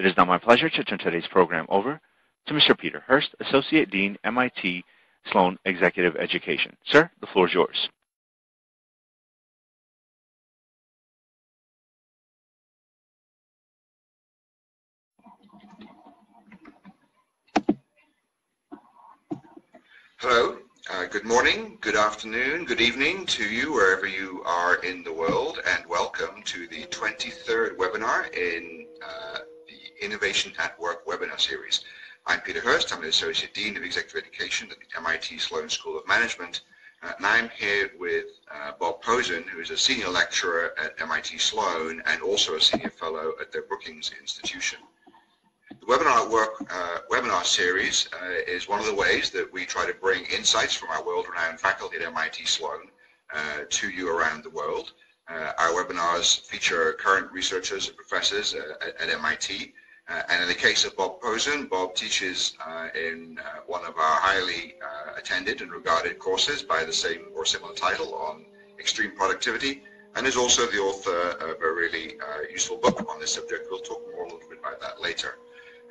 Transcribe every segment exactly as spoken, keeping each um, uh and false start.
It is now my pleasure to turn today's program over to Mister Peter Hurst, Associate Dean, M I T Sloan Executive Education. Sir, the floor is yours. Hello, uh, good morning, good afternoon, good evening to you wherever you are in the world, and welcome to the twenty-third webinar in uh, the Innovation at Work Webinar Series. I'm Peter Hurst, I'm the Associate Dean of Executive Education at the M I T Sloan School of Management, uh, and I'm here with uh, Bob Pozen, who is a Senior Lecturer at M I T Sloan and also a Senior Fellow at the Brookings Institution. The Webinar at Work uh, webinar series uh, is one of the ways that we try to bring insights from our world-renowned faculty at M I T Sloan uh, to you around the world. Uh, our webinars feature current researchers and professors uh, at, at M I T, uh, and in the case of Bob Pozen, Bob teaches uh, in uh, one of our highly uh, attended and regarded courses by the same or similar title on extreme productivity, and is also the author of a really uh, useful book on this subject. We'll talk more a little bit about that later.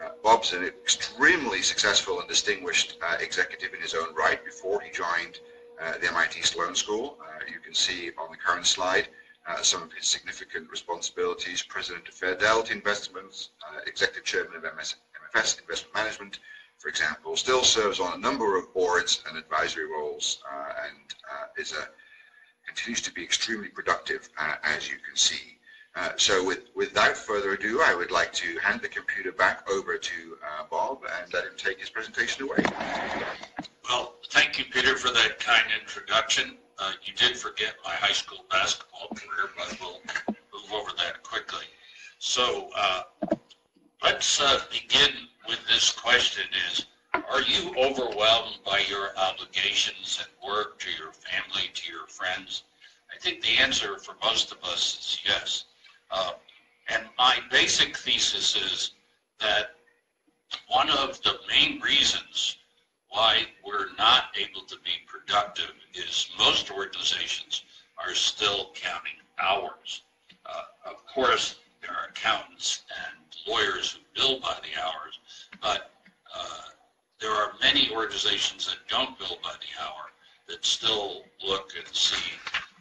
Uh, Bob's an extremely successful and distinguished uh, executive in his own right before he joined uh, the M I T Sloan School. Uh, you can see on the current slide uh, some of his significant responsibilities: President of Fair Delt Investments, uh, Executive Chairman of M F S Investment Management, for example. Still serves on a number of boards and advisory roles, uh, and uh, is a, continues to be extremely productive, uh, as you can see. Uh, so with, without further ado, I would like to hand the computer back over to uh, Bob and let him take his presentation away. Well, thank you, Peter, for that kind introduction. Uh, you did forget my high school basketball career, but we'll move over that quickly. So uh, let's uh, begin with this question is, are you overwhelmed by your obligations at work, to your family, to your friends? I think the answer for most of us is yes. Uh, and my basic thesis is that one of the main reasons why we're not able to be productive is most organizations are still counting hours. Uh, of course, there are accountants and lawyers who bill by the hours, but uh, there are many organizations that don't bill by the hour that still look and see,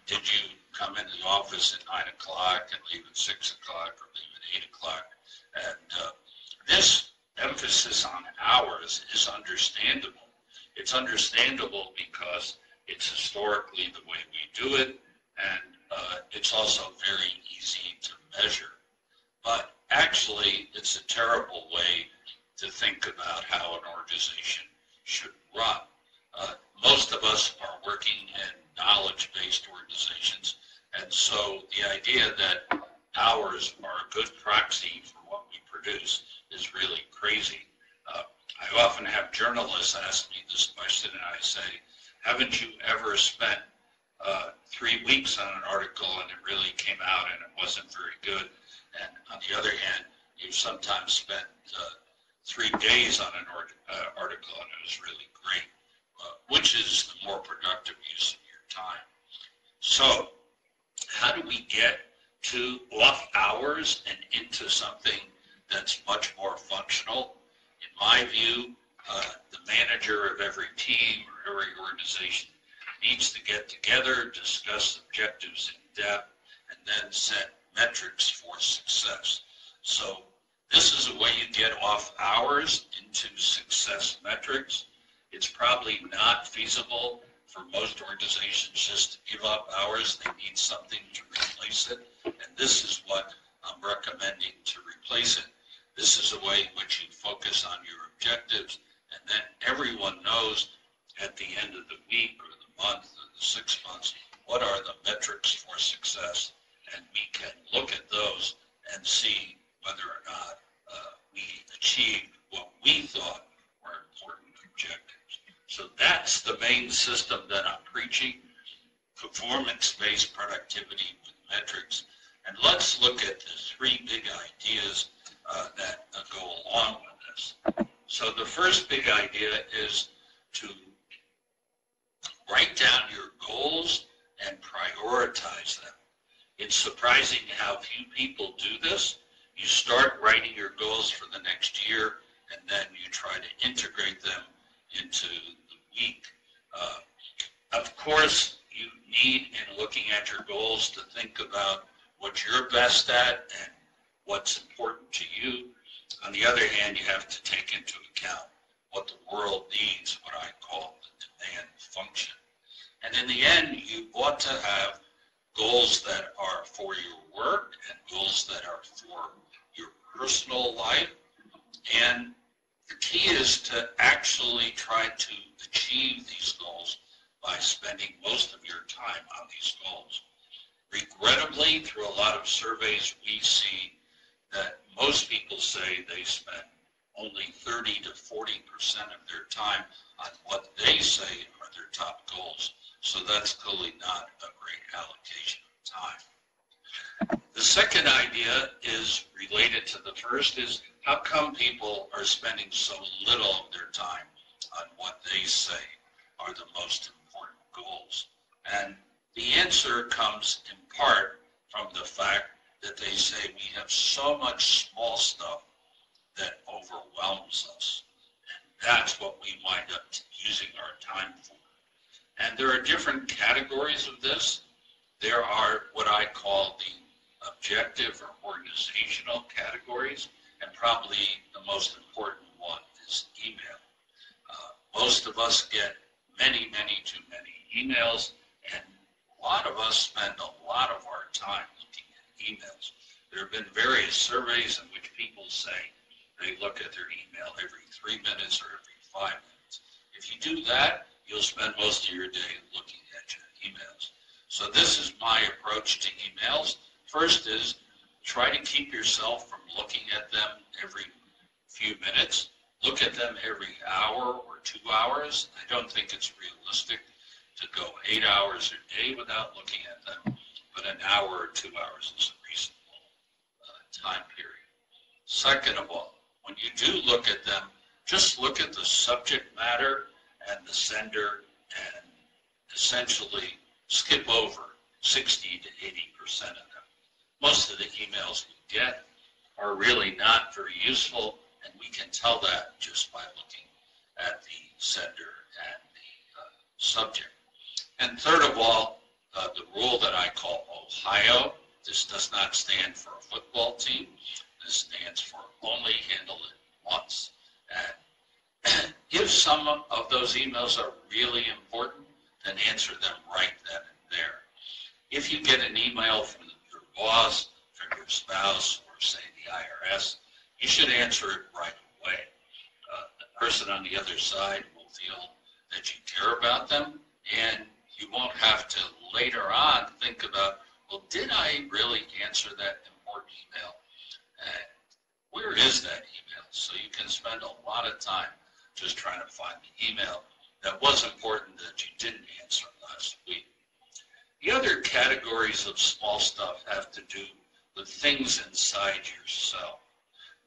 did you come into the office at nine o'clock and leave at six o'clock or leave at eight o'clock? And uh, this emphasis on hours is understandable. It's understandable because it's historically the way we do it, and uh, it's also very easy to measure. But actually, it's a terrible way to think about how an organization should run. Uh, most of us are working in knowledge-based organizations, and so the idea that hours are a good proxy for what we produce is really crazy. Uh, I often have journalists ask me this question, and I say, haven't you ever spent uh, three weeks on an article and it really came out and it wasn't very good? And on the other hand, you've sometimes spent uh, three days on an art uh, article and it was really great. Uh, which is the more productive use of your time? So how do we get to off hours and into something that's much more functional? In my view, uh, the manager of every team or every organization needs to get together, discuss objectives in depth, and then set metrics for success. So this is a way you get off hours into success metrics. It's probably not feasible for most organizations just to give up hours. They need something to replace it, and this is what I'm recommending to replace it. This is a way in which you focus on your objectives, and then everyone knows at the end of the week or the month or the six months what are the metrics for success, and we can look at those and see whether or not uh, we achieved what we thought were important objectives. So that's the main system that I'm preaching, performance-based productivity with metrics. And let's look at the three big ideas uh, that uh, go along with this. So the first big idea is to write down your goals and prioritize them. It's surprising how few people do this. You start writing your goals for the next year, and then you try to integrate them into the week. Uh, of course, you need, in looking at your goals, to think about what you're best at and what's important to you. On the other hand, you have to take into account what the world needs, what I call the demand function. And in the end, you ought to have goals that are for your work and goals that are for your personal life. And the key is to actually try to achieve these goals by spending most of your time on these goals. Regrettably, through a lot of surveys, we see that most people say they spend only thirty to forty percent of their time on what they say are their top goals. So that's clearly not a great allocation of time. The second idea is related to the first, is how come people are spending so little of their time on what they say are the most important goals? And the answer comes in part from the fact that they say we have so much small stuff that overwhelms us. And that's what we wind up using our time for. And there are different categories of this. There are what I call the objective or organizational categories, and probably the most important one is email. Uh, most of us get many, many, too many emails, and a lot of us spend a lot of our time looking at emails. There have been various surveys in which people say they look at their email every three minutes or every five minutes. If you do that, you'll spend most of your day looking at your emails. So this is my approach to emails. First is try to keep yourself from looking at them every few minutes. Look at them every hour or two hours. I don't think it's realistic to go eight hours a day without looking at them, but an hour or two hours is a reasonable uh, time period. Second of all, when you do look at them, just look at the subject matter and the sender, and essentially skip over sixty to eighty percent of them. Most of the emails we get are really not very useful, and we can tell that just by looking at the sender and the uh, subject. And third of all, uh, the rule that I call Ohio, this does not stand for a football team, this stands for only handle it once. And if some of those emails are really important, then answer them right then and there. If you get an email from your boss, from your spouse, or say the I R S, you should answer it right away. Uh, the person on the other side will feel that you care about them, and you won't have to later on think about, well, did I really answer that important email? And where is that email? So you can spend a lot of time just trying to find the email that was important that you didn't answer last week. The other categories of small stuff have to do with things inside yourself.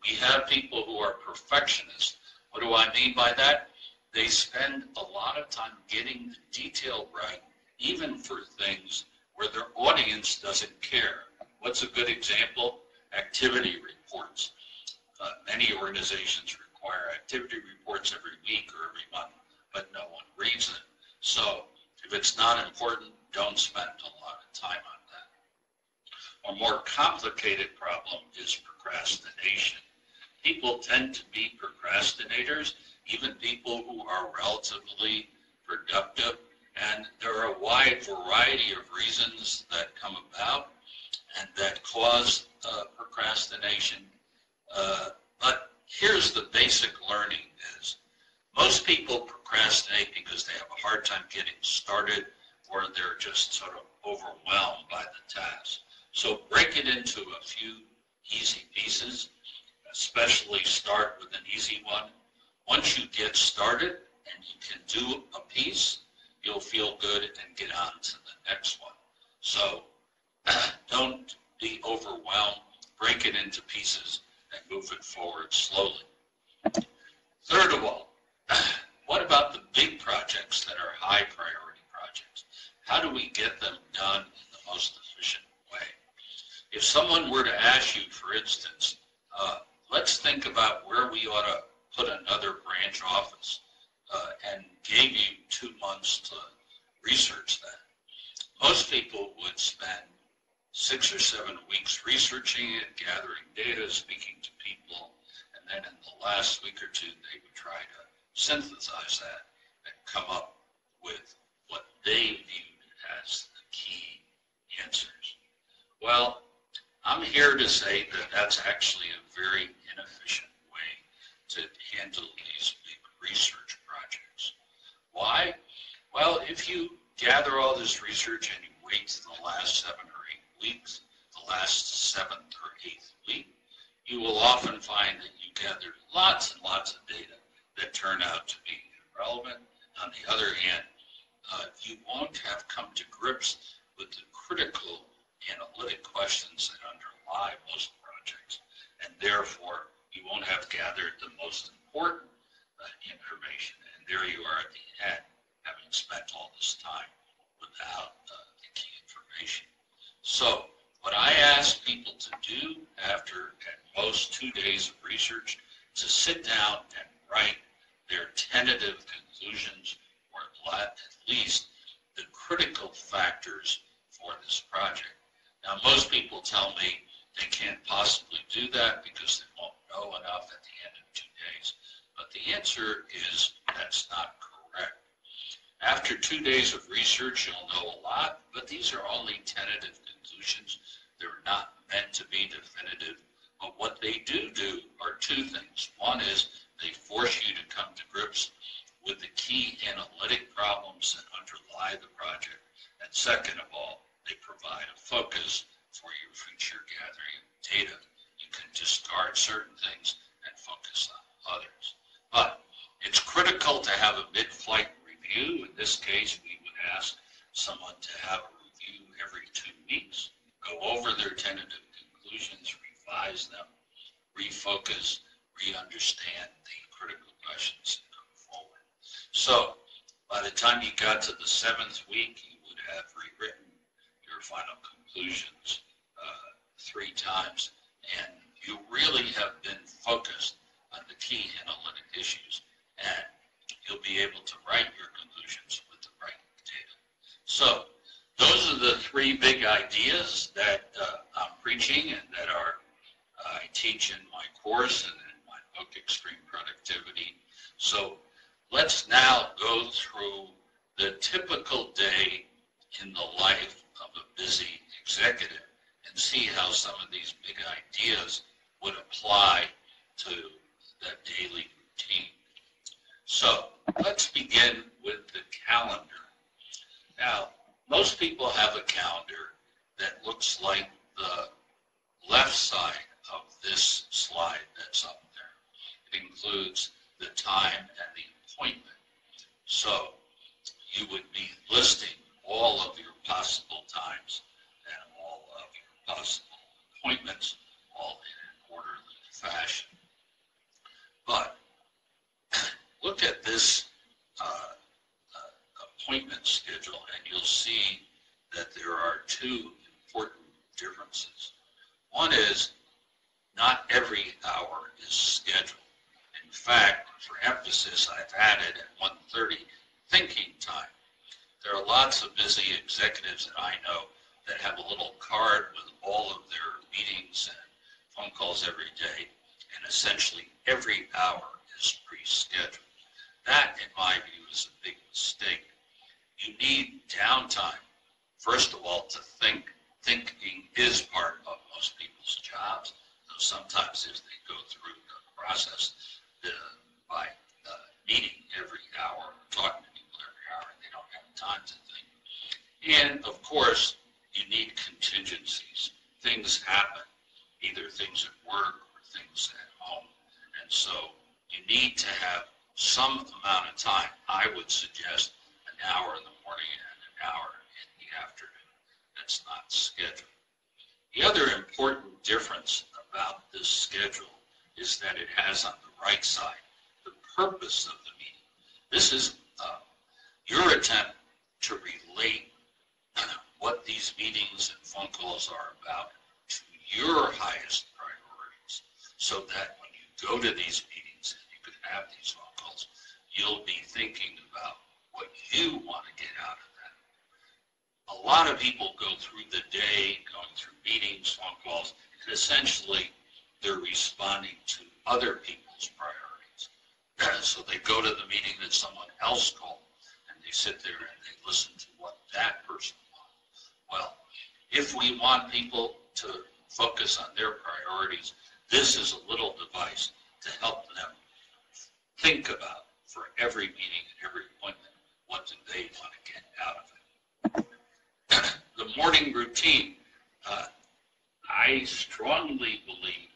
We have people who are perfectionists. What do I mean by that? They spend a lot of time getting the detail right, even for things where their audience doesn't care. What's a good example? Activity reports. Uh, many organizations require activity reports every week or every month, but no one reads it. So if it's not important, don't spend a lot of time on that. A more complicated problem is procrastination. People tend to be procrastinators, even people who are relatively productive, and there are a wide variety of reasons that come about and that cause uh, procrastination. Uh, but here's the basic learning is most people procrastinate because they have a hard time getting started or they're just sort of overwhelmed by the task. So break it into a few easy pieces, especially start with an easy one. Once you get started and you can do a piece, you'll feel good and get on to the next one. So don't be overwhelmed, break it into pieces and move it forward slowly. Third of all, what about the big projects that are high priority projects? How do we get them done in the most efficient way? If someone were to ask you, for instance, uh, let's think about where we ought to put another branch office, uh, and gave you two months to research that. Most people would spend six or seven weeks researching it, gathering data, speaking to people, and then in the last week or two, they would try to synthesize that and come up with what they viewed as the key answers. Well, I'm here to say that that's actually a very inefficient way to handle these big research projects. Why? Well, if you gather all this research and you wait to the last seven or eight weeks, the last seventh or eighth week, you will often find that you gathered lots and lots of data that turn out to be irrelevant. On the other hand, uh, you won't have come to grips with the critical analytic questions that underlie most projects, and therefore you won't have gathered the most important uh, information, and there you are at the end, having spent all this time without uh, the key information. So what I ask people to do after at most two days of research is to sit down and write their tentative conclusions, or at least the critical factors for this project. Now, most people tell me they can't possibly do that because they won't know enough at the end of two days. But the answer is that's not correct. After two days of research, you'll know a lot, but these are only tentative conclusions. They're not meant to be definitive. But what they do do are two things. One is they force you to come to grips with the key analytic problems that underlie the project. And second of all, they provide a focus for your future gathering of data. You can discard certain things and focus on others. But it's critical to have a mid-flight review. In this case, we would ask someone to have a review every two weeks, go over their tentative conclusions, revise them, refocus, re-understand the critical questions and come forward. So by the time you got to the seventh week, you would have rewritten final conclusions uh, three times, and you really have been focused on the key analytic issues, and you'll be able to write your conclusions with the right data. So those are the three big ideas that uh, I'm preaching and that are uh, I teach in my course and in my book, Extreme Productivity. So let's now go through the typical day in the life of a busy executive and see how some of these big ideas would apply to that daily routine. So let's begin with the calendar. Now, most people have a calendar that looks like the left side of this slide that's up there. It includes the time and the appointment. So you would be listing all of your possible times and all of your possible appointments, all in an orderly fashion. But look at this uh, uh, appointment schedule and you'll see that there are two important differences. One is not every hour is scheduled. In fact, for emphasis, I've added at one thirty thinking time. There are lots of busy executives that I know that have a little card with all of their meetings and phone calls every day, and essentially every hour is pre-scheduled. That, in my view, is a big mistake. You need downtime, first of all, to think. Thinking is part of most people's jobs, though sometimes if they go through the process uh, by uh, meeting every hour, talking to time to think. And of course, you need contingencies. Things happen, either things at work or things at home. And so you need to have some amount of time. I would suggest an hour in the morning and an hour in the afternoon. That's not scheduled. The other important difference about this schedule is that it has on the right side the purpose of the meeting. This is uh, your attempt to relate what these meetings and phone calls are about to your highest priorities. so that when you go to these meetings and you can have these phone calls, you'll be thinking about what you want to get out of that. A lot of people go through the day, going through meetings, phone calls, and essentially they're responding to other people's priorities. So they go to the meeting that someone else called, and they sit there and they listen to what that person wants. Well, if we want people to focus on their priorities, this is a little device to help them think about, for every meeting and every appointment, what do they want to get out of it. The morning routine, uh, I strongly believe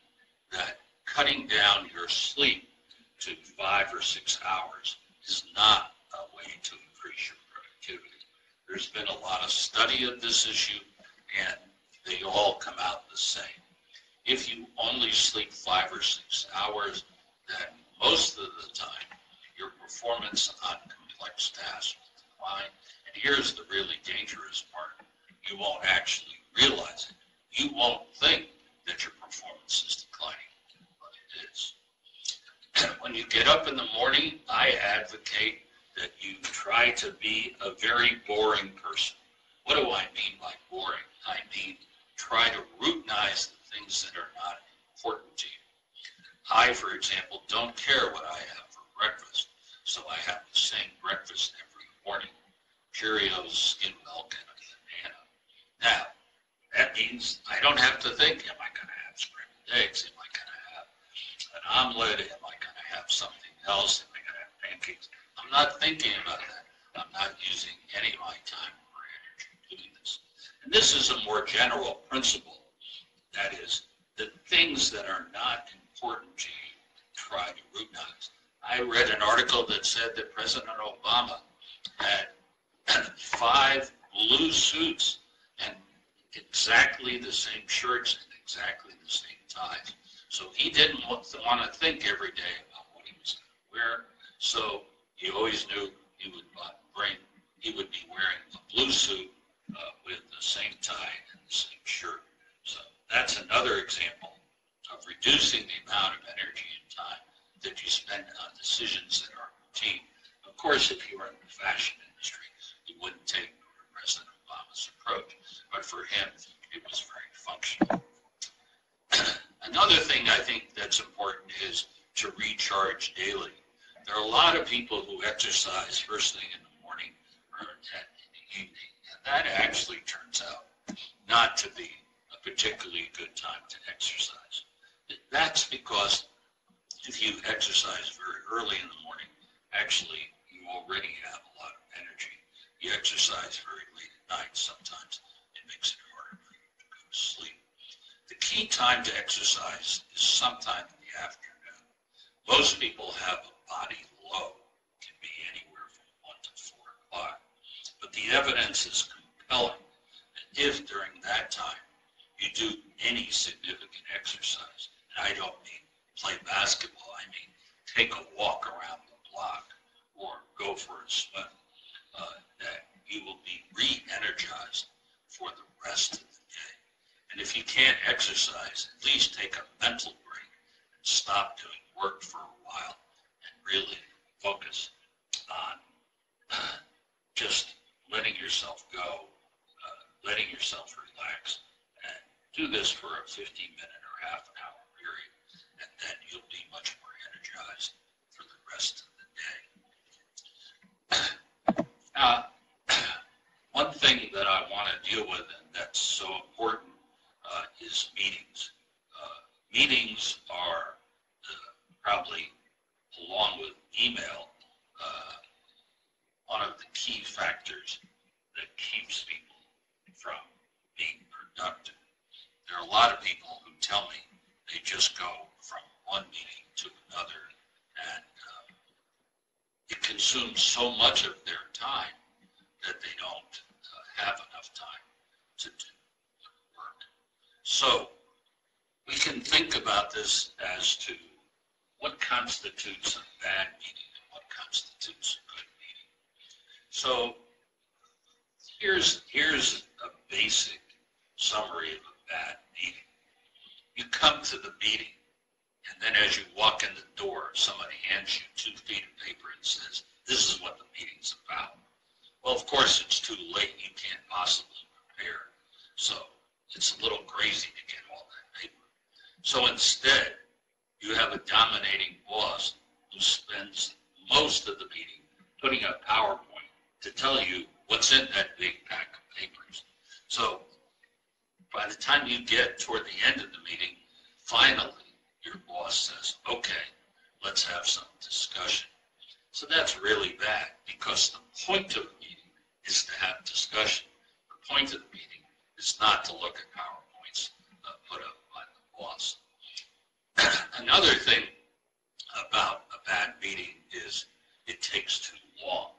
that cutting down your sleep to five or six hours is not a way to increase your productivity. There's been a lot of study of this issue, and they all come out the same. If you only sleep five or six hours, then most of the time, your performance on complex tasks will decline. And here's the really dangerous part. You won't actually realize it. You won't think that your performance is declining, but it is. When you get up in the morning, I advocate that you try to be a very boring person. What do I mean by boring? I mean, try to routinize the things that are not important to you. I, for example, don't care what I have for breakfast, so I have the same breakfast every morning. Cheerios, skim milk, and a banana. Now, that means I don't have to think, am I going to have scrambled eggs? Am I going to have an omelet? Am I going to have something else? Am I going to have pancakes? I'm not thinking about that. I'm not using any of my time or energy doing this. And this is a more general principle. That is, the things that are not important to you, try to routinize. I read an article that said that President Obama had five blue suits and exactly the same shirts and exactly the same ties. So he didn't want to think every day about what he was going to wear. So he always knew he would bring, he would be wearing a blue suit uh, with the same tie and the same shirt. So that's another example of reducing the amount of energy and time that you spend on decisions that are routine. Of course, if you were in the fashion industry, you wouldn't take President Obama's approach, but for him, it was very functional. Another thing I think that's important is to recharge daily. There are a lot of people who exercise first thing in the morning or at, in the evening, and that actually turns out not to be particularly good time to exercise. That's because if you exercise very early in the morning, actually you already have a lot of energy. You exercise very late at night, sometimes it makes it harder for you to go to sleep. The key time to exercise is sometime in the afternoon. Most people have a body low. It can be anywhere from one to four o'clock. But the evidence is compelling that if during that time you do any significant exercise, and I don't mean play basketball, I mean take a walk around the block or go for a swim, uh, that you will be re-energized for the rest of the day. And if you can't exercise, at least take a mental break and stop doing work for a while and really focus on uh, just letting yourself go, uh, letting yourself relax. Do this for a fifteen minute or half an hour period, and then you'll be much more energized for the rest of the day. Uh, one thing that I want to deal with, and that's so important, uh, is meetings. Uh, meetings are uh, probably, along with email, uh, one of the key factors that keeps people from being productive. There are a lot of people who tell me they just go from one meeting to another, and uh, it consumes so much of their time that they don't uh, have enough time to do work. So we can think about this as to what constitutes a bad meeting and what constitutes a good meeting. So here's, here's a basic summary of a bad meeting. You come to the meeting And then as you walk in the door, somebody hands you two feet of paper and says, this is what the meeting's about. Well, of course, it's too late. You can't possibly prepare. So it's a little crazy to get all that paper. So instead, you have a dominating boss who spends most of the meeting putting up PowerPoint to tell you what's in that big pack of papers. So by the time you get toward the end of the meeting, finally, your boss says, okay, let's have some discussion. So that's really bad, because the point of the meeting is to have discussion. The point of the meeting is not to look at PowerPoints uh, put up by the boss. Another thing about a bad meeting is it takes too long.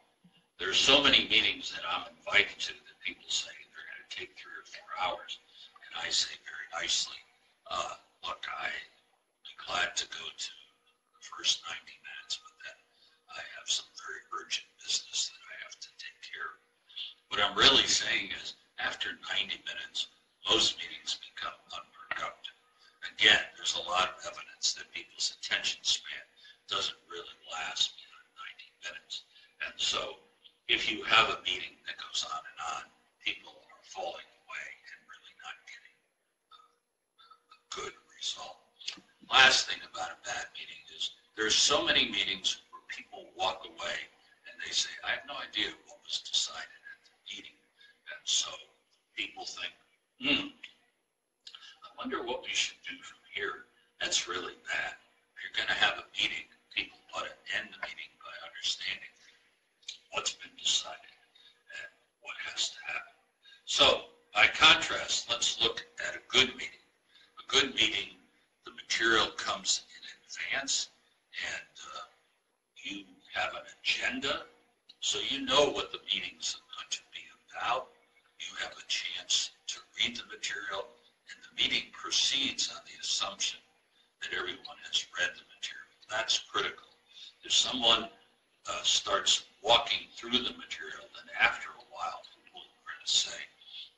There are so many meetings that I'm invited to that people say they're going to take three or four hours. And I say very nicely, uh, look, I glad to go to the first ninety minutes, but then I have some very urgent business that I have to take care of. What I'm really saying is, after ninety minutes, most meetings become unproductive. Again, there's a lot of evidence that people's attention span doesn't really last beyond ninety minutes. And so if you have a meeting that goes on and on, people are falling away and really not getting a good result. Last thing about a bad meeting is there's so many meetings where people walk away and they say, I have no idea what was decided at the meeting. And so people think, hmm, I wonder what we should do from here. That's really bad. If you're going to have a meeting, people ought to end the meeting by understanding what's been decided and what has to happen. So by contrast, let's look at a good meeting. A good meeting, the material comes in advance, and uh, you have an agenda, so you know what the meetings are going to be about. You have a chance to read the material, and the meeting proceeds on the assumption that everyone has read the material. That's critical. If someone uh, starts walking through the material, then after a while, people are going to say,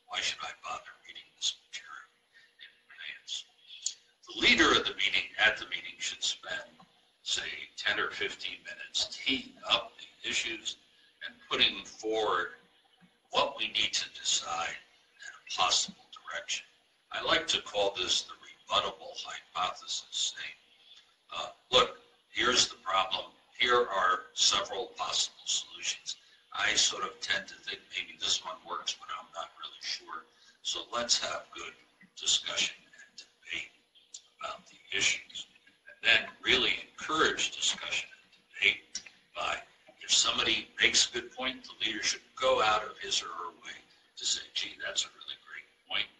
why should I bother reading this material in advance? The leader of the meeting at the meeting should spend, say, ten or fifteen minutes teeing up the issues and putting forward what we need to decide in a possible direction. I like to call this the rebuttable hypothesis, saying, uh, look, here's the problem. Here are several possible solutions. I sort of tend to think maybe this one works, but I'm not really sure. So let's have good discussion and debate about the issues, and then really encourage discussion and debate by, if somebody makes a good point, the leader should go out of his or her way to say, gee, that's a really great point.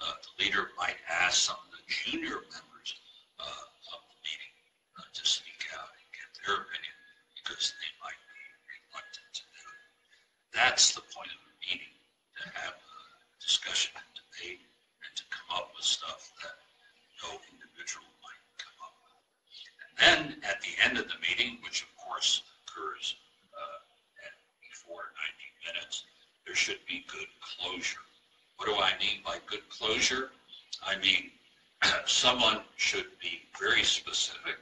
Uh, the leader might ask some of the junior members uh, of the meeting uh, to speak out and get their opinion, because they might be reluctant to do it. That's the point of the meeting, to have a discussion and debate and to come up with stuff that no individual might come up with. And then at the end of the meeting, which of course occurs uh, at before ninety minutes, there should be good closure. What do I mean by good closure? I mean, someone should be very specific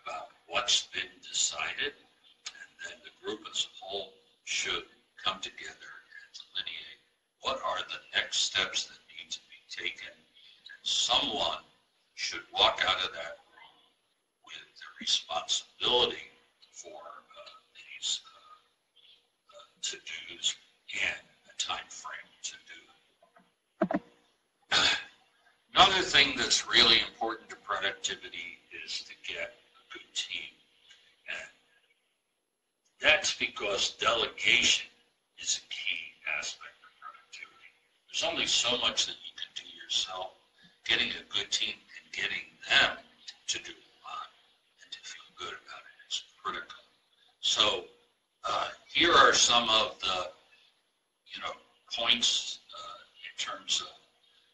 about what's been decided, and then the group as a whole should come together and delineate what are the next steps that need to be taken. And someone should walk out of that room with the responsibility for uh, these uh, uh, to-dos and a time frame to do. Another thing that's really important to productivity is to get a good team. And that's because delegation is a key aspect of productivity. There's only so much that you can do yourself. Getting a good team and getting them to do a lot and to feel good about it is critical. So uh, here are some of the, you know, points uh, in terms of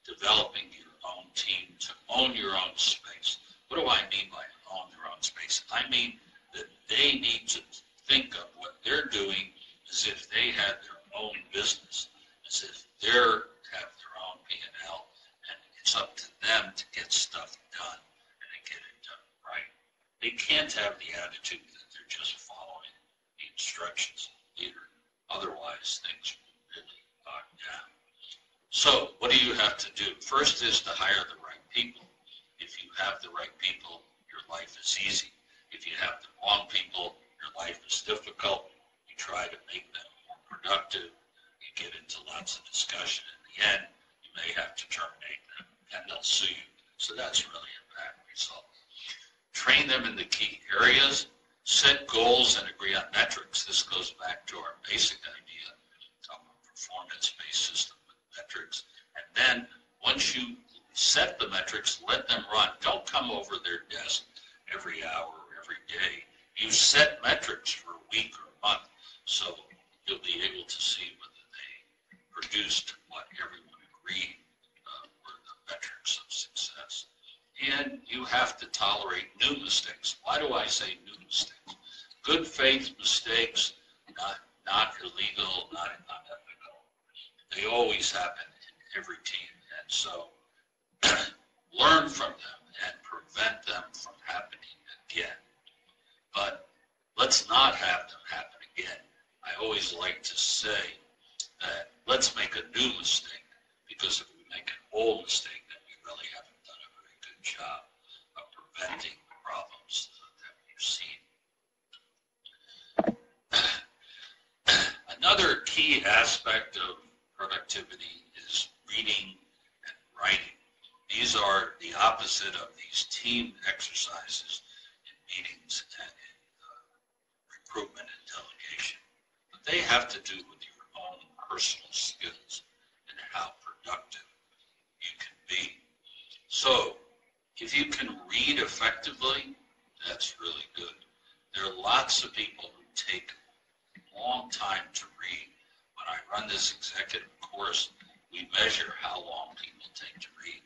developing your own team, to own your own space. What do I mean by own your own space? I mean that they need to think of what they're doing as if they had their own business, as if they have their own P and L. It's up to them to get stuff done and to get it done can't have the attitude that they're just following the instructions of the leader. Otherwise, things will really knock down. So what do you have to do? First is to hire the right people. If you have the right people, your life is easy. If you have the wrong people, your life is difficult. You try to make them more productive. You get into lots of discussion. In the end, you may have to terminate them, and they'll sue you. So that's really a bad result. Train them in the key areas. Set goals and agree on metrics. This goes back to our basic idea of a performance-based system with metrics. And then once you set the metrics, let them run. Don't come over their desk every hour or every day. You set metrics for a week or a month, so you'll be able to see whether they produced what everyone agreed uh, were the metrics of success. And you have to tolerate new mistakes. Why do I say new mistakes? Good faith mistakes, not, not illegal, not unethical. They always happen in every team, and so learn from them and prevent them from happening again. But let's not have them happen again. I always like to say that let's make a new mistake, because if we make an old mistake, then we really haven't done a very good job of preventing the problems that we've seen. Another key aspect of productivity is reading and writing. These are the opposite of these team exercises in meetings and in uh, recruitment and delegation. But they have to do with your own personal skills and how productive you can be. So if you can read effectively, that's really good. There are lots of people who take a long time to read. When I run this executive course, we measure how long people take to read.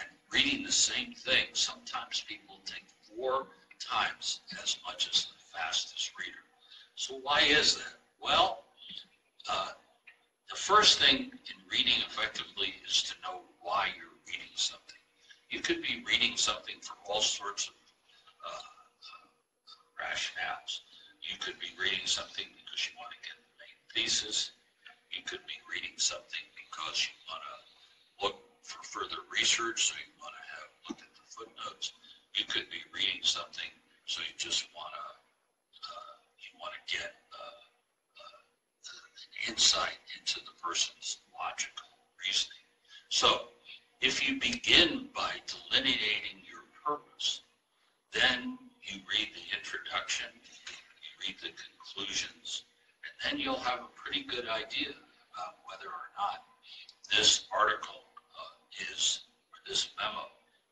And reading the same thing, sometimes people take four times as much as the fastest reader. So why is that? Well, uh, the first thing in reading effectively is to know why you're reading something. You could be reading something for all sorts of uh, uh, rationales. You could be reading something because you want to get the main thesis. You could be reading something because you want to look for further research, so you want to have a look at the footnotes. You could be reading something, so you just want to uh, you want to get uh, uh, an insight into the person's logical reasoning. So, if you begin by delineating your purpose, then you read the introduction, you read the conclusions, and then you'll have a pretty good idea about whether or not this article is, or this memo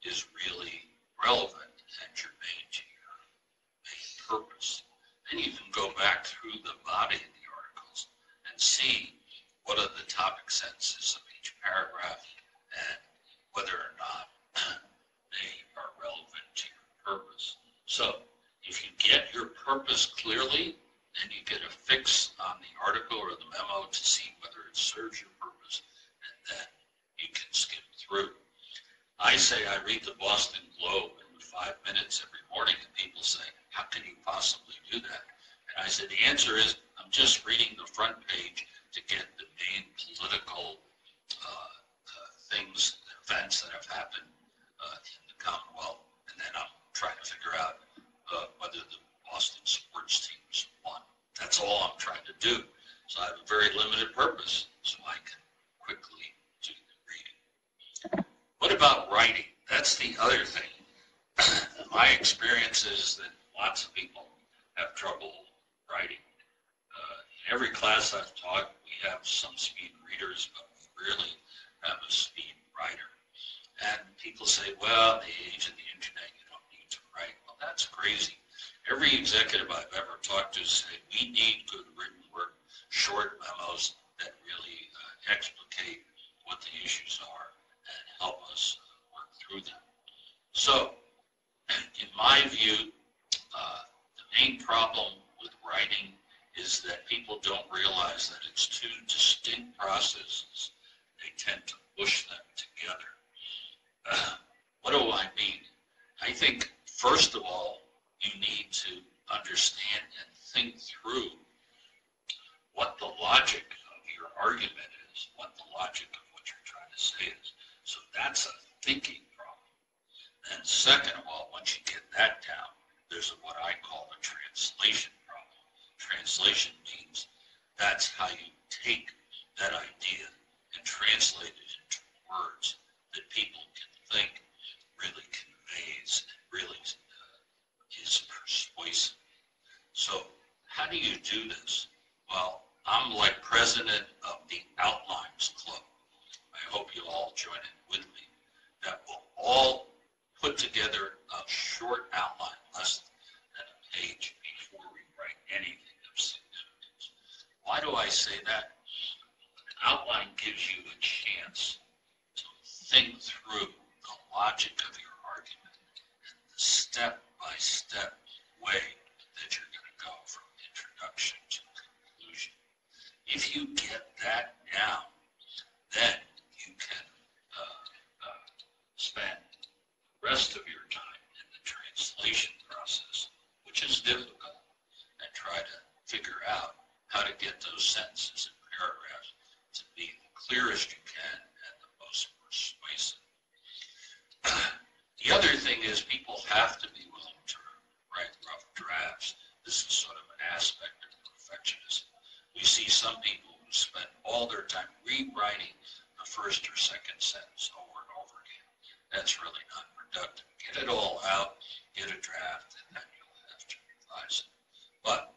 is really relevant and germane to your main purpose. And you can go back through the body of the articles and see what are the topic senses of each paragraph and whether or not they are relevant to your purpose. So if you get your purpose clearly, then you get a fix on the article or the memo to see whether it serves your purpose, and then you can skip through. I say I read the Boston Globe in five minutes every morning, and people say, how can you possibly do that? And I say, the answer is, I'm just reading the front page to get the main political uh, uh, things, events that have happened uh, in the Commonwealth, and then I'm trying to figure out uh, whether the Boston sports teams won. That's all I'm trying to do. So I have a very limited purpose, so I can quickly. What about writing? That's the other thing. My experience is that lots of people have trouble writing. Uh, in every class I've taught, we have some speed readers, but we rarely have a speed writer. And people say, well, the age of the internet, you don't need to write. Well, that's crazy. Every executive I've ever talked to said, we need good written work, short memos that really uh, explicate what the issues are, help us work through them. So, in my view, uh, the main problem with writing is that people don't realize that it's two distinct processes. They tend to push them together. Uh, what do I mean? I think, first of all, you need to understand and think through what the logic of your argument is, what the logic of what you're trying to say is. So that's a thinking problem. And second of all, once you get that down, there's what I call a translation problem. Translation means that's how you take that idea and translate it into words that people can think really conveys, really uh, is persuasive. So how do you do this? Well, I'm like president of the Outlines Club. I hope you all join in with me. That will all put together a short outline, less than a page, before we write anything of significance. Why do I say that? An outline gives you a chance to think through the logic of your argument and the step-by-step way that you're going to go from introduction to conclusion. If you get that down, then you can uh, uh, spend the rest of your time in the translation process, which is difficult, and try to figure out how to get those sentences and paragraphs to be the clearest you can and the most persuasive. The other thing is people have to be willing to write rough drafts. This is sort of an aspect of perfectionism. We see some people who spend all their time rewriting the first or second sentence over and over again. That's really not productive. Get it all out, get a draft, and then you'll have to revise it. But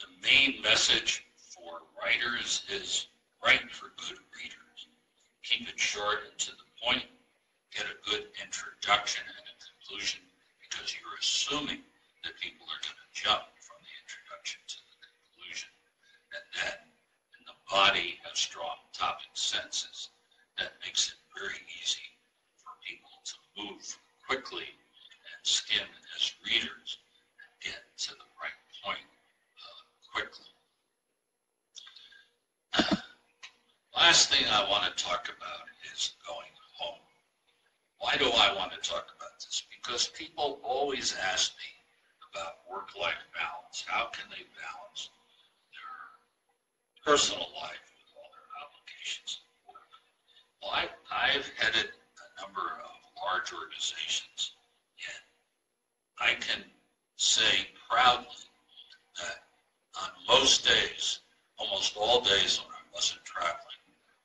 the main message for writers is write for good readers. Keep it short and to the point. Get a good introduction and a conclusion, because you're assuming that people are going to jump from the introduction to the conclusion. And then in the body have strong topic senses. That makes it very easy for people to move quickly and skim as readers and get to the right point uh, quickly. Last thing I want to talk about is going home. Why do I want to talk about this? Because people always ask me about work-life balance. How can they balance their personal life with all their obligations at work? Well, I, I've headed a number of large organizations, and I can say proudly that on most days, almost all days when I wasn't traveling,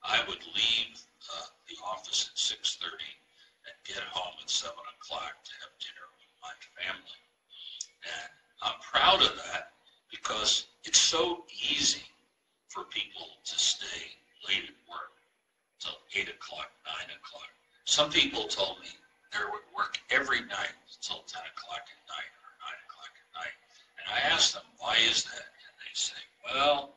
I would leave uh, the office at six thirty. Get home at seven o'clock to have dinner with my family. And I'm proud of that because it's so easy for people to stay late at work till eight o'clock, nine o'clock. Some people told me they're at work every night till ten o'clock at night or nine o'clock at night. And I asked them, why is that? And they say, well,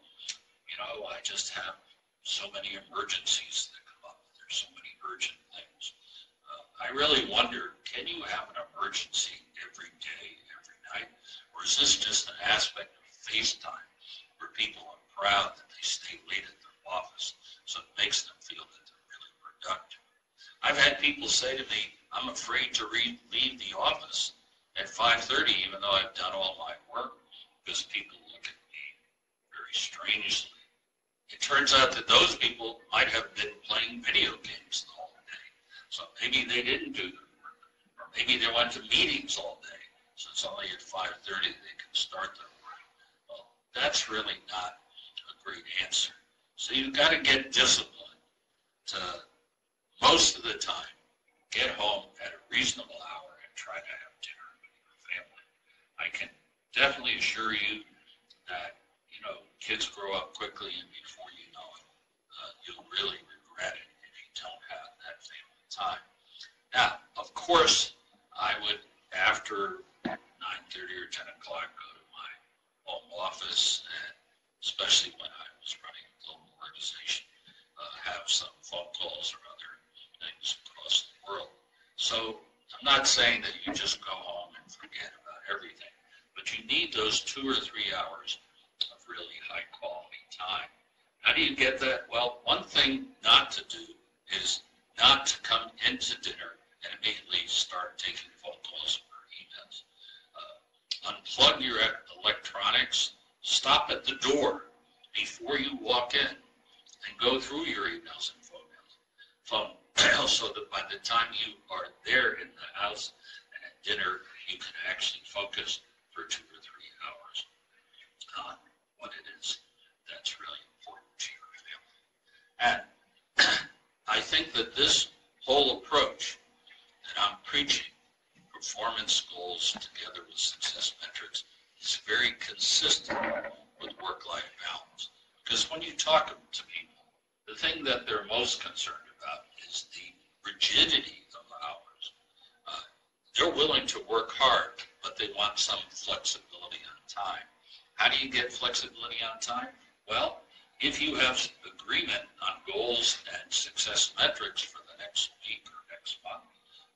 you know, I just have so many emergencies that come up. There's so many urgent things. I really wonder, can you have an emergency every day, every night? Or is this just an aspect of FaceTime where people are proud that they stay late at their office, so it makes them feel that they're really productive? I've had people say to me, I'm afraid to re leave the office at five thirty, even though I've done all my work, because people look at me very strangely. It turns out that those people might have been playing video games the whole So maybe they didn't do their work, or maybe they went to meetings all day, so it's only at five thirty they can start their work. Well, that's really not a great answer. So you've got to get disciplined to, most of the time, get home at a reasonable hour and try to have dinner with your family. I can definitely assure you that, you know, kids grow up quickly, and before you know it, uh, you'll really regret it if you don't have that family time. Now, of course, I would, after nine thirty or ten o'clock, go to my home office, and especially when I was running a global organization, uh, have some phone calls or other things across the world. So I'm not saying that you just go home and forget about everything, but you need those two or three hours of really high quality time. How do you get that? Well, one thing not to do is not to come into dinner and immediately start taking phone calls or emails. Uh, unplug your electronics, stop at the door before you walk in, and go through your emails and phone calls so that by the time you are there in the house and at dinner, you can actually focus for two or three hours on what it is that's really important to your family. And I think that this whole approach that I'm preaching, performance goals together with success metrics, is very consistent with work-life balance. Because when you talk to people, the thing that they're most concerned about is the rigidity of hours. Uh, they're willing to work hard, but they want some flexibility on time. How do you get flexibility on time? Well, if you have agreement on goals and success metrics for the next week or next month,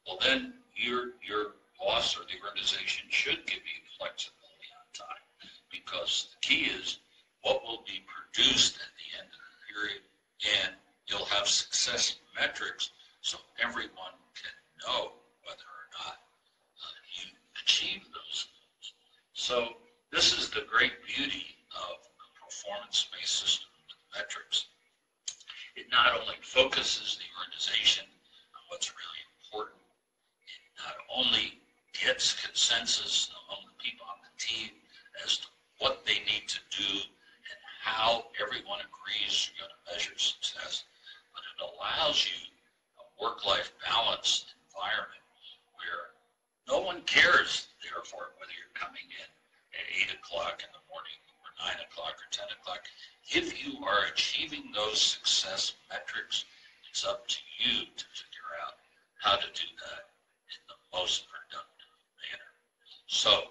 well then your, your boss or the organization should give you flexibility on time, because the key is what will be produced at the end of the period, and you'll have success metrics so everyone can know whether or not uh, you achieve those goals. So this is the great beauty of the performance-based system with metrics. It not only focuses the organization on what's really important, it not only gets consensus among the people on the team as to what they need to do and how everyone agrees you're going to measure success, but it allows you a work-life balance environment where no one cares, therefore, whether you're coming in at eight o'clock in the morning or nine o'clock or ten o'clock. If you are achieving those success metrics, it's up to you to figure out how to do that in the most productive manner. So,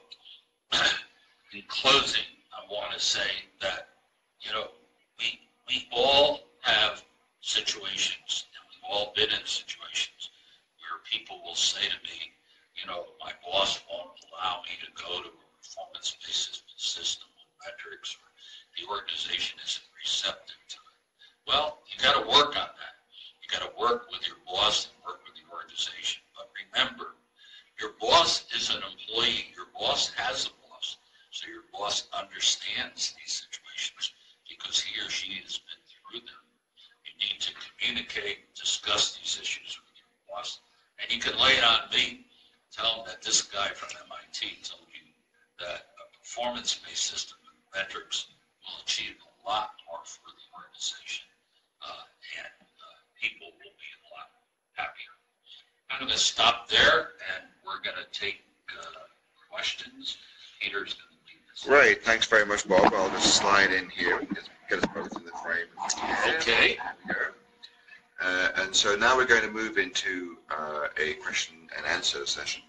in closing, I want to say that, you know, we, we all have situations, and we've all been in situations where people will say to me, you know, my boss won't allow me to go to a performance-based system with metrics, or the organization isn't receptive to it. Well, you got to work on that. You got to work with your boss and work with the organization. But remember, your boss is an employee. Your boss has a boss. So your boss understands these situations because he or she has been through them. You need to communicate, discuss these issues with your boss. And you can lay it on me. Tell him that this guy from M I T told you that a performance-based system with metrics will achieve a lot more for the organization, uh, and uh, people will be a lot happier. I'm going to stop there, and we're going to take uh, questions. Peter's going to lead us. Great. Thanks very much, Bob. I'll just slide in here and just get us both in the frame. Okay. Uh, and so now we're going to move into uh, a question and answer session.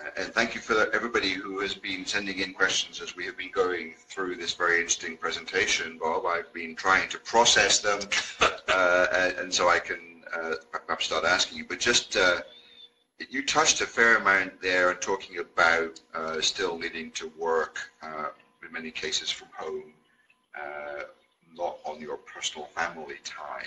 Uh, and thank you for the, everybody who has been sending in questions as we have been going through this very interesting presentation, Bob. I've been trying to process them, uh, and, and so I can uh, perhaps start asking you. But just, uh, you touched a fair amount there on talking about uh, still needing to work, uh, in many cases from home, uh, not on your personal family time.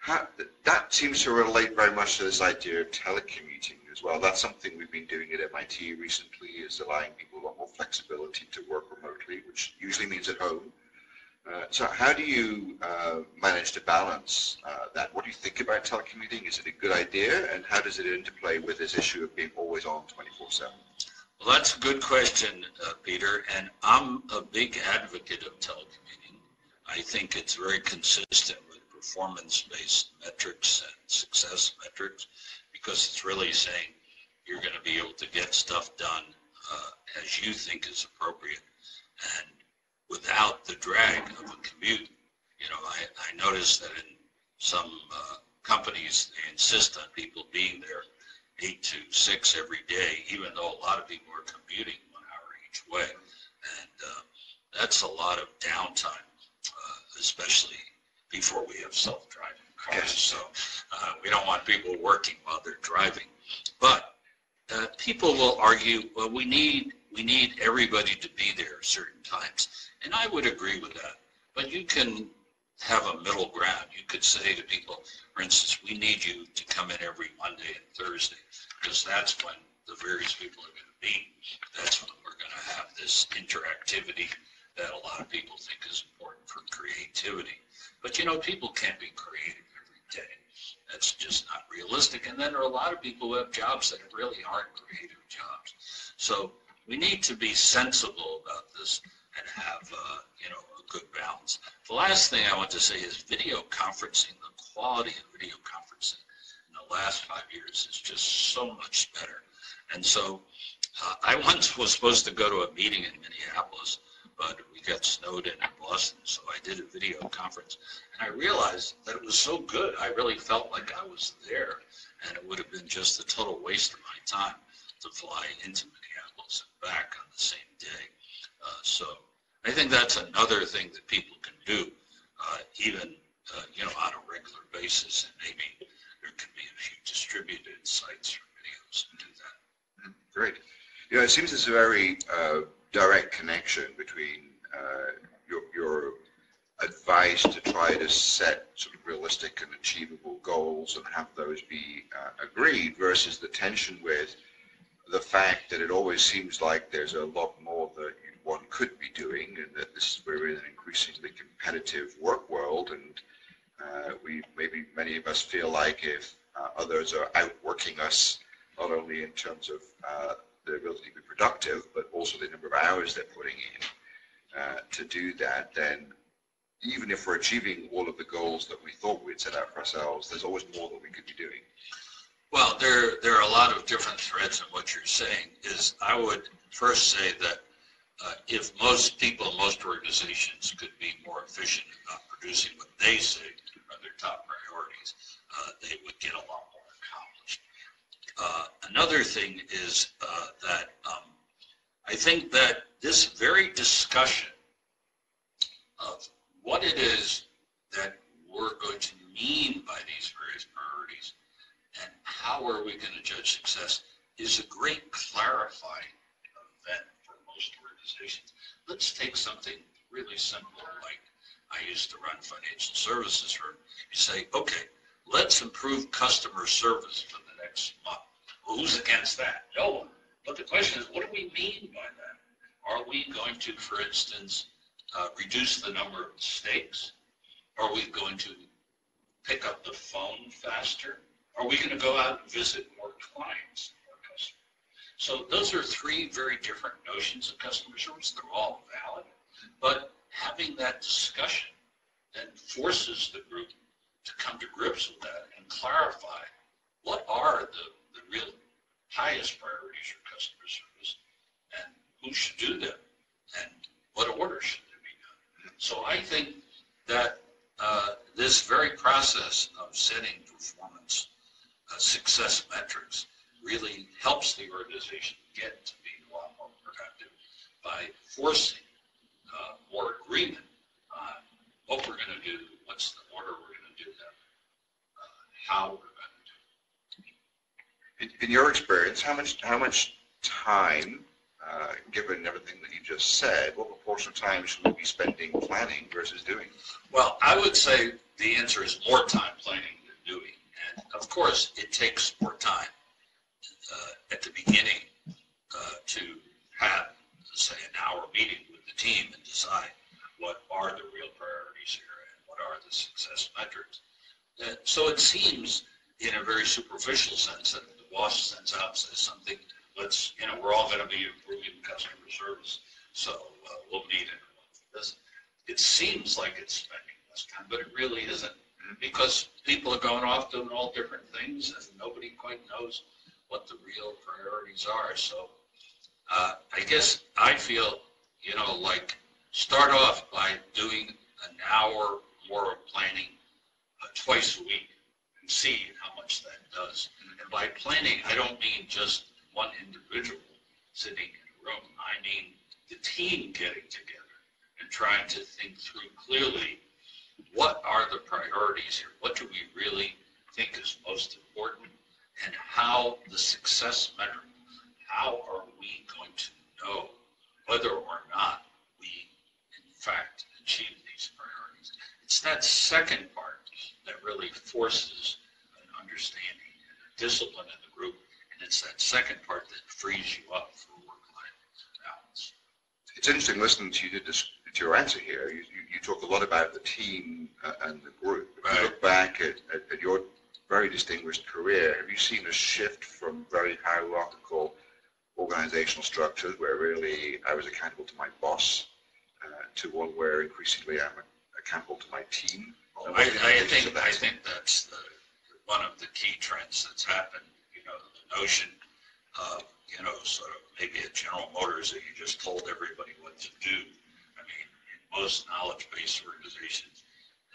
How, that seems to relate very much to this idea of telecommuting as well. That's something we've been doing at M I T recently, is allowing people a lot more flexibility to work remotely, which usually means at home. Uh, so how do you uh, manage to balance uh, that? What do you think about telecommuting? Is it a good idea? And how does it interplay with this issue of being always on twenty-four seven? Well, that's a good question, uh, Peter. And I'm a big advocate of telecommuting. I think it's very consistent with performance-based metrics and success metrics, because it's really saying you're going to be able to get stuff done uh, as you think is appropriate and without the drag of a commute. You know, I, I noticed that in some uh, companies, they insist on people being there eight to six every day, even though a lot of people are commuting one hour each way. And uh, that's a lot of downtime, uh, especially before we have self-driving cars. Yes. So uh, we don't want people working while they're driving. But uh, people will argue, well, we need, we need everybody to be there at certain times. And I would agree with that. But you can have a middle ground. You could say to people, for instance, we need you to come in every Monday and Thursday, because that's when the various people are going to beings. That's when we're going to have this interactivity that a lot of people think is important for creativity. But you know, people can't be creative every day. That's just not realistic. And then there are a lot of people who have jobs that really aren't creative jobs. So we need to be sensible about this and have uh, you know, a good balance. The last thing I want to say is video conferencing. The quality of video conferencing in the last five years is just so much better. And so uh, I once was supposed to go to a meeting in Minneapolis, but we got snowed in in Boston, so I did a video conference. And I realized that it was so good, I really felt like I was there, and it would have been just a total waste of my time to fly into Minneapolis and back on the same day. Uh, so I think that's another thing that people can do, uh, even uh, you know, on a regular basis, and maybe there can be a few distributed sites for videos and do that. Great. You know, it seems it's a very uh, direct connection between uh, your, your advice to try to set sort of realistic and achievable goals and have those be uh, agreed versus the tension with the fact that it always seems like there's a lot more that you one could be doing, and that this is we're in an increasingly competitive work world, and uh, we maybe many of us feel like if uh, others are outworking us, not only in terms of uh, their ability to be productive, but also the number of hours they're putting in uh, to do that, then even if we're achieving all of the goals that we thought we'd set out for ourselves, there's always more that we could be doing. Well, there, there are a lot of different threads in what you're saying. Is I would first say that Uh, if most people, most organizations could be more efficient about producing what they say are their top priorities, uh, they would get a lot more accomplished. Uh, another thing is uh, that um, I think that this very discussion of what it is that we're going to mean by these various priorities and how are we going to judge success is a great clarifying event. Let's take something really simple, like I used to run financial services firm. You say, okay, let's improve customer service for the next month. Well, who's against that? No one. But the question is, what do we mean by that? Are we going to, for instance, uh, reduce the number of mistakes? Are we going to pick up the phone faster? Are we going to go out and visit more clients? So those are three very different notions of customer service. They're all valid, but having that discussion then forces the group to come to grips with that and clarify what are the, the real highest priorities for customer service and who should do them and what order should they be done. So I think that uh, this very process of setting performance uh, success metrics really helps the organization get to be a lot more productive by forcing uh, more agreement on what we're going to do, what's the order we're going to do that, uh, how we're going to do it. In, in your experience, how much how much time, uh, given everything that you just said, what proportion of time should we be spending planning versus doing? Well, I would say the answer is more time planning than doing. And of course, it takes more time. Uh, at the beginning uh, to have, say, an hour meeting with the team and decide what are the real priorities here and what are the success metrics. Uh, so it seems in a very superficial sense that the boss sends out says something, let's, you know, we're all going to be improving customer service, so uh, we'll meet everyone for this. It seems like it's spending less time, but it really isn't, because people are going off doing all different things and nobody quite knows what the real priorities are. So uh, I guess I feel, you know, like start off by doing an hour more of planning uh, twice a week and see how much that does. And by planning, I don't mean just one individual sitting in a room. I mean the team getting together and trying to think through clearly what are the priorities here? What do we really think is most important? And how the success metric, how are we going to know whether or not we, in fact, achieve these priorities? It's that second part that really forces an understanding and a discipline in the group, and it's that second part that frees you up for it's interesting listening to you did this, to your answer here. You, you, you talk a lot about the team uh, and the group. If right. you look back at, at, at your very distinguished career, have you seen a shift from very hierarchical organizational structures where really I was accountable to my boss uh, to one where increasingly I'm accountable to my team? Well, I, I, think, I think that's the, one of the key trends that's happened, you know, the notion of, you know, sort of maybe at General Motors that you just told everybody what to do. I mean, in most knowledge-based organizations,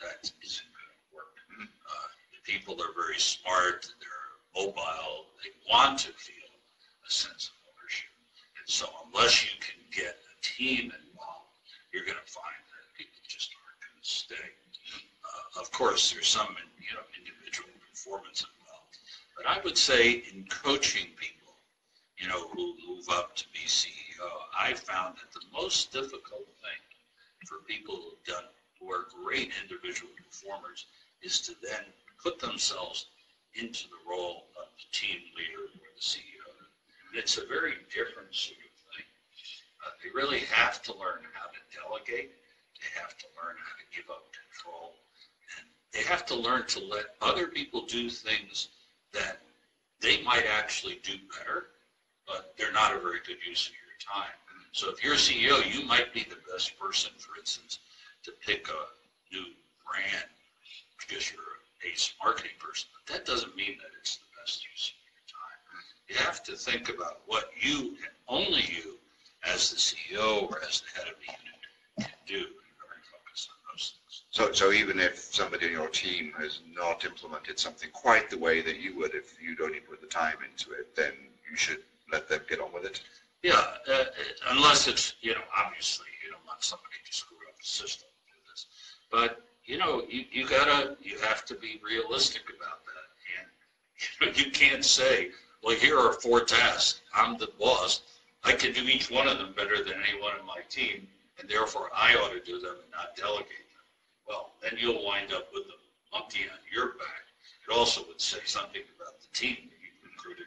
that isn't going to work. Mm-hmm. uh, the people are very smart, they're mobile, they want to feel a sense of ownership. And so unless you can get a team involved, you're going to find that people just aren't going to stay. Uh, of course, there's some, you know, individual performance involved. But I would say in coaching people, you know, who move up to be C E O, I found that the most difficult thing for people who've done, who are great individual performers, is to then put themselves into the role of the team leader or the C E O. And it's a very different sort of thing. Uh, they really have to learn how to delegate. They have to learn how to give up control. And they have to learn to let other people do things that they might actually do better, but they're not a very good use of your time. So if you're C E O, you might be the best person, for instance, to pick a new brand because you're an ace marketing person. But that doesn't mean that it's the best use of your time. You have to think about what you, and only you, as the C E O or as the head of the unit can do. So, so even if somebody in your team has not implemented something quite the way that you would if you'd only put the time into it, then you should let them get on with it? Yeah, uh, unless it's, you know, obviously you don't want somebody to screw up the system and do this. But, you know, you, you gotta, you have to be realistic about that. And you know, you can't say, well, here are four tasks. I'm the boss. I can do each one of them better than anyone in my team, and therefore I ought to do them and not delegate. Well, then you'll wind up with a monkey on your back. It also would say something about the team that you've recruited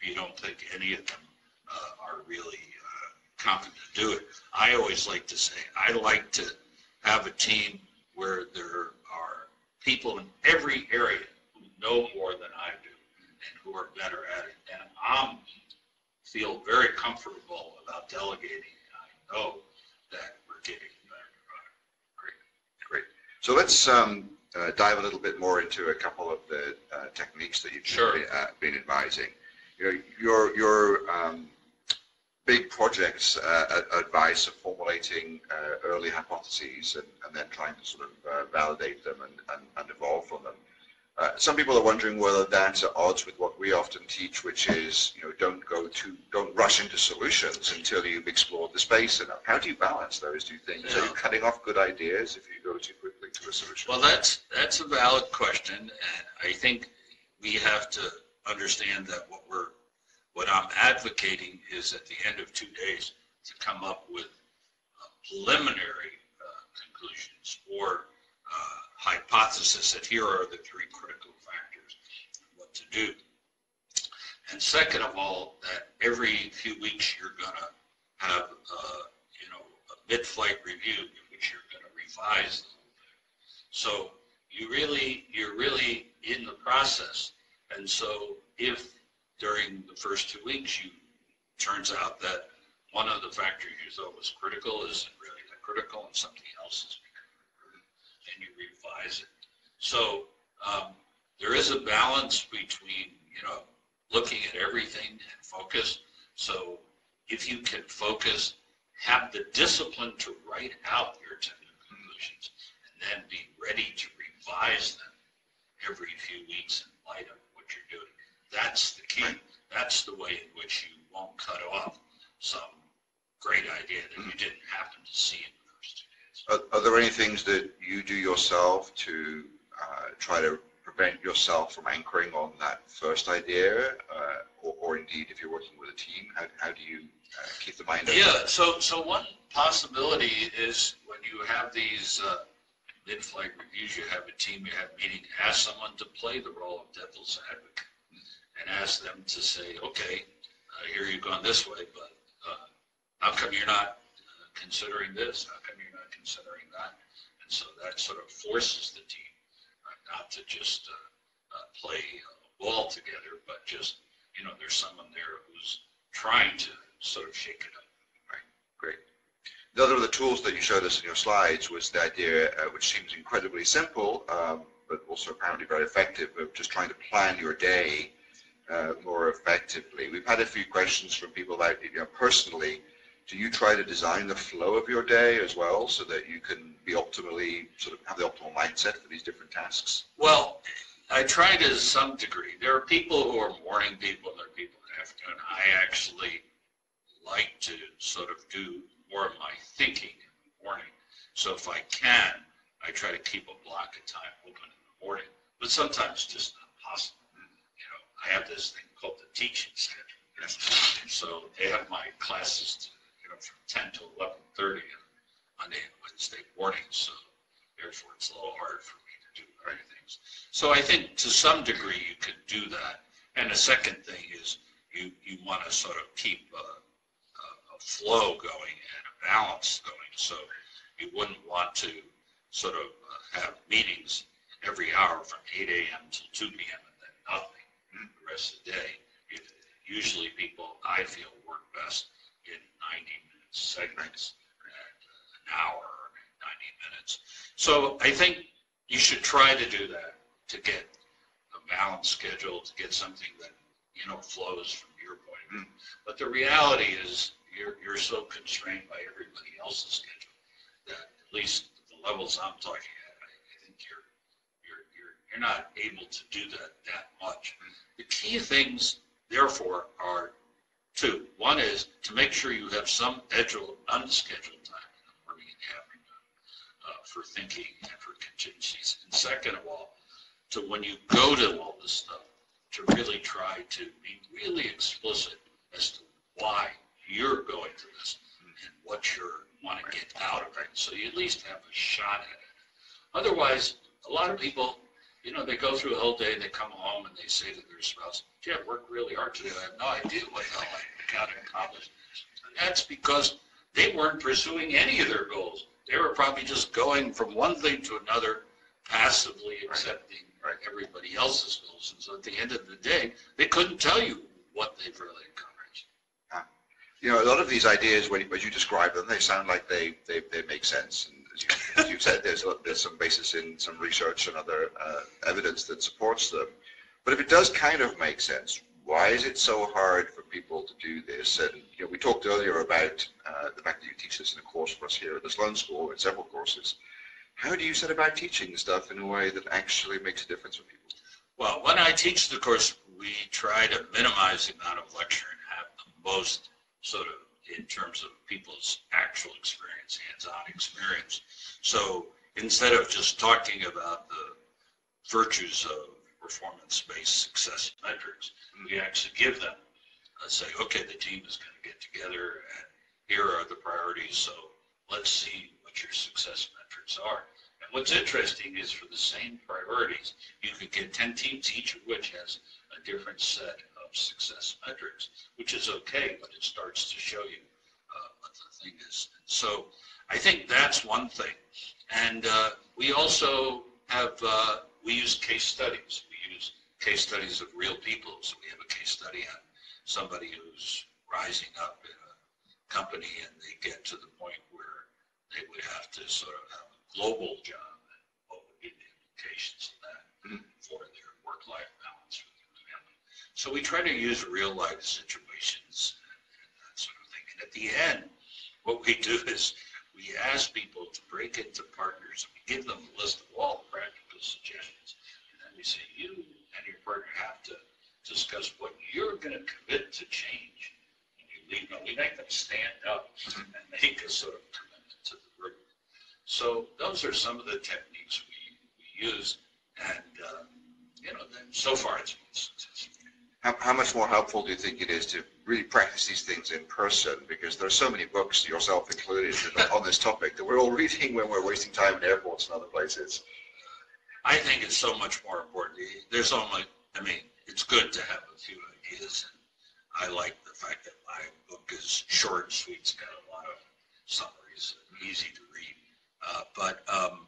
if you don't think any of them uh, are really uh, competent to do it. I always like to say, I like to have a team where there are people in every area who know more than I do and who are better at it. And I feel very comfortable about delegating. I know that we're getting. So let's um, uh, dive a little bit more into a couple of the uh, techniques that you've sure. been, uh, been advising. You know, your your um, big projects uh, advice of formulating uh, early hypotheses and, and then trying to sort of uh, validate them and, and, and evolve from them. Uh, some people are wondering whether that's at odds with what we often teach, which is, you know, don't go to, don't rush into solutions until you've explored the space enough. How do you balance those two things? Yeah. Are you cutting off good ideas if you go too quickly? Well, that's that's a valid question, and I think we have to understand that what we're what I'm advocating is at the end of two days to come up with uh, preliminary uh, conclusions or uh, hypothesis that here are the three critical factors and what to do. And second of all, that every few weeks you're going to have uh, you know, a mid-flight review in which you're going to revise them. So you really, you're really in the process. And so if during the first two weeks, you turns out that one of the factors you thought was critical isn't really that critical and something else is becoming critical, and you revise it. So um, there is a balance between, you know, looking at everything and focus. So if you can focus, have the discipline to write out your technical conclusions, then be ready to revise them every few weeks in light of what you're doing. That's the key. Right. That's the way in which you won't cut off some great idea that mm-hmm. you didn't happen to see in the first two days. Are, are there any things that you do yourself to uh, try to prevent yourself from anchoring on that first idea? Uh, or, or indeed, if you're working with a team, how, how do you uh, keep the mind open? Yeah, so, so one possibility is when you have these uh, mid-flight reviews, you have a team, you have a meeting, ask someone to play the role of devil's advocate and ask them to say, okay, uh, here you've gone this way, but uh, how come you're not uh, considering this? How come you're not considering that? And so that sort of forces the team uh, not to just uh, uh, play uh, ball together, but just, you know, there's someone there who's trying to sort of shake it up. Right. Great. Another of the tools that you showed us in your slides was the idea, uh, which seems incredibly simple, um, but also apparently very effective, of just trying to plan your day uh, more effectively. We've had a few questions from people about, you know, personally, do you try to design the flow of your day as well so that you can be optimally, sort of have the optimal mindset for these different tasks? Well, I try to some degree. There are people who are morning people, and there are people in the afternoon. I actually like to sort of do more of my thinking in the morning. So if I can, I try to keep a block of time open in the morning, but sometimes it's just not possible. You know, I have this thing called the teaching schedule. Yes. So they have my classes to, you know, from ten to eleven thirty on Monday and Wednesday mornings. So therefore, it's a little hard for me to do other things. So I think to some degree you can do that. And the second thing is you you want to sort of keep a, a, a flow going and a balance going. So you wouldn't want to sort of uh, have meetings every hour from eight A M till two P M and then nothing mm-hmm. the rest of the day. It, usually people, I feel, work best in ninety minute segments and uh, an hour, ninety minutes. So I think you should try to do that to get a balanced schedule, to get something that, you know, flows from your point of view. But the reality is you're, you're so constrained by everybody else's schedule that at least levels I'm talking at, I think you're you're you're you're not able to do that that much. The key things, therefore, are two. One is to make sure you have some scheduled, unscheduled time in the morning and the afternoon uh, for thinking and for contingencies. And second of all, to when you go to all this stuff, to really try to be really explicit as to why you're going to this and what you're want to get out of it, so you at least have a shot at it. Otherwise, a lot of people, you know, they go through a whole day and they come home and they say to their spouse, gee, I worked really hard today. I have no idea what the hell I got accomplished. That's because they weren't pursuing any of their goals. They were probably just going from one thing to another, passively accepting right. everybody else's goals. And so at the end of the day, they couldn't tell you what they've really accomplished. You know, a lot of these ideas, when, as you describe them, they sound like they, they, they make sense. And as, you, as you've said, there's, there's some basis in some research and other uh, evidence that supports them. But if it does kind of make sense, why is it so hard for people to do this? And, you know, we talked earlier about uh, the fact that you teach this in a course for us here at the Sloan School in several courses. How do you set about teaching stuff in a way that actually makes a difference for people? Well, when I teach the course, we try to minimize the amount of lecture and have the most sort of in terms of people's actual experience, hands-on experience. So instead of just talking about the virtues of performance-based success metrics, we actually give them, uh, say, okay, the team is going to get together and here are the priorities, so let's see what your success metrics are. And what's interesting is for the same priorities, you could get ten teams, each of which has a different set success metrics, which is okay, but it starts to show you uh, what the thing is. And so I think that's one thing. And uh, we also have, uh, we use case studies. We use case studies of real people. So we have a case study on somebody who's rising up in a company and they get to the point where they would have to sort of have a global job and what would be the implications of that mm-hmm. for their work-life balance. So we try to use real-life situations and that sort of thing. And at the end, what we do is we ask people to break into partners. We give them a list of all practical suggestions. And then we say, you and your partner have to discuss what you're going to commit to change. And you leave them. We make them stand up and make a sort of commitment to the group. So those are some of the techniques we, we use. And, uh, you know, then so far it's been successful. How much more helpful do you think it is to really practice these things in person? Because there are so many books, yourself included, on this topic that we're all reading when we're wasting time in airports and other places. I think it's so much more important. There's only, I mean, it's good to have a few ideas. And I like the fact that my book is short and sweet. It's got a lot of summaries easy to read, uh, but um,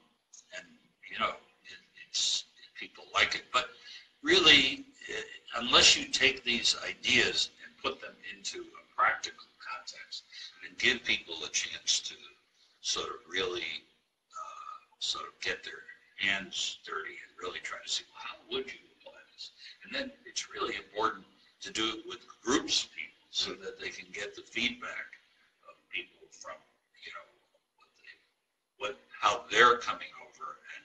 and you know it, it's people like it. But really, it, unless you take these ideas and put them into a practical context and give people a chance to sort of really uh, sort of get their hands dirty and really try to see, well, how would you apply this? And then it's really important to do it with groups of people so that they can get the feedback of people from, you know, what they, what, how they're coming over and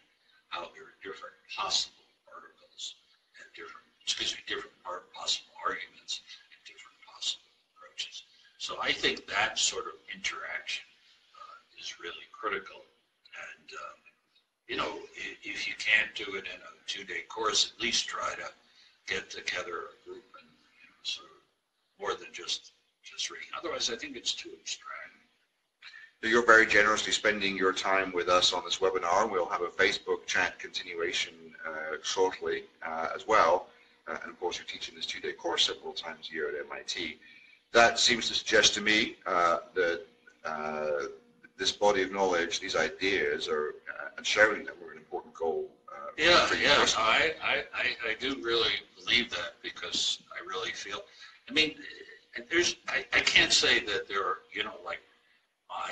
how there are different possible articles and different, excuse me, different possible arguments and different possible approaches. So I think that sort of interaction uh, is really critical. And, um, you know, if you can't do it in a two-day course, at least try to get together a group and, you know, sort of more than just, just reading. Otherwise, I think it's too abstract. You're very generously spending your time with us on this webinar. We'll have a Facebook chat continuation uh, shortly uh, as well. Uh, and of course, you're teaching this two-day course several times a year at M I T. That seems to suggest to me uh, that uh, this body of knowledge, these ideas, are uh, and sharing them were an important goal. Uh, yeah, for you yeah, personally. I, I, I do really believe that because I really feel. I mean, there's I, I can't say that there are, you know, like, my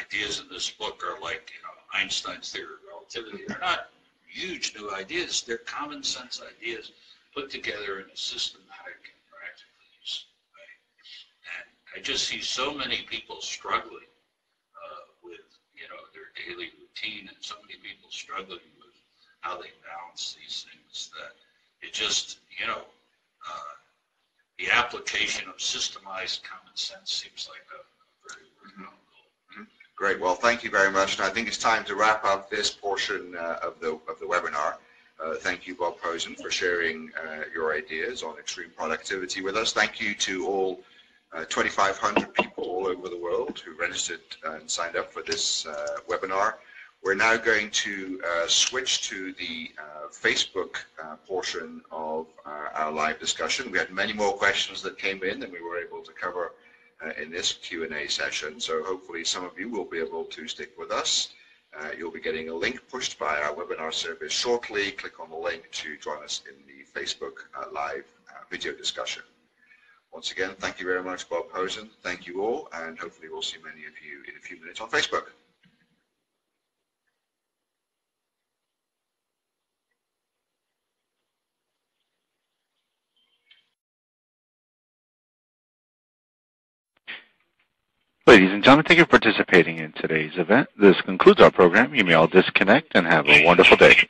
ideas in this book are like, you know, Einstein's theory of relativity. They're not huge new ideas. They're common sense ideas put together in a systematic and practical use way. And I just see so many people struggling uh, with, you know, their daily routine, and so many people struggling with how they balance these things that it just, you know, uh, the application of systemized common sense seems like a, a very worthwhile. Great. Well, thank you very much. And I think it's time to wrap up this portion uh, of the of the webinar. Uh, thank you, Bob Pozen, for sharing uh, your ideas on extreme productivity with us. Thank you to all uh, twenty-five hundred people all over the world who registered and signed up for this uh, webinar. We're now going to uh, switch to the uh, Facebook uh, portion of our, our live discussion. We had many more questions that came in than we were able to cover Uh, in this Q and A session, so hopefully some of you will be able to stick with us. Uh, you'll be getting a link pushed by our webinar service shortly. Click on the link to join us in the Facebook uh, live uh, video discussion. Once again, thank you very much, Bob Pozen. Thank you all, and hopefully we'll see many of you in a few minutes on Facebook. Ladies and gentlemen, thank you for participating in today's event. This concludes our program. You may all disconnect and have a wonderful day.